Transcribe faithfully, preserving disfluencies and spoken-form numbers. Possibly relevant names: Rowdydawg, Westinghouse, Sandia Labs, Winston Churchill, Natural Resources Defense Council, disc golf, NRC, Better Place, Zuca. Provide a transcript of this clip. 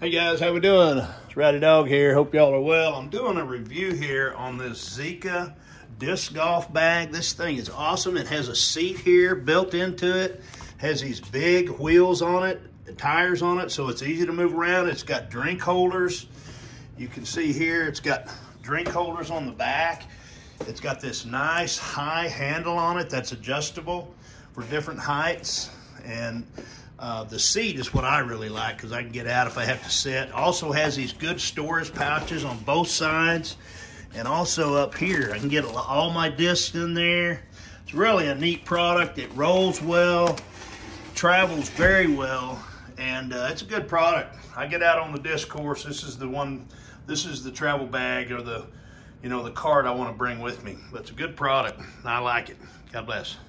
Hey guys, how we doing? It's Rowdydawg here. Hope y'all are well. I'm doing a review here on this Zuca disc golf bag. This thing is awesome. It has a seat here built into it. Has these big wheels on it, and tires on it, so it's easy to move around. It's got drink holders. You can see here it's got drink holders on the back. It's got this nice high handle on it that's adjustable for different heights. And Uh, the seat is what I really like because I can get out if I have to sit. Also has these good storage pouches on both sides. And also up here, I can get all my discs in there. It's really a neat product. It rolls well, travels very well, and uh, it's a good product. I get out on the disc course. This is the one, this is the travel bag or the, you know, the cart I want to bring with me. But it's a good product, and I like it. God bless.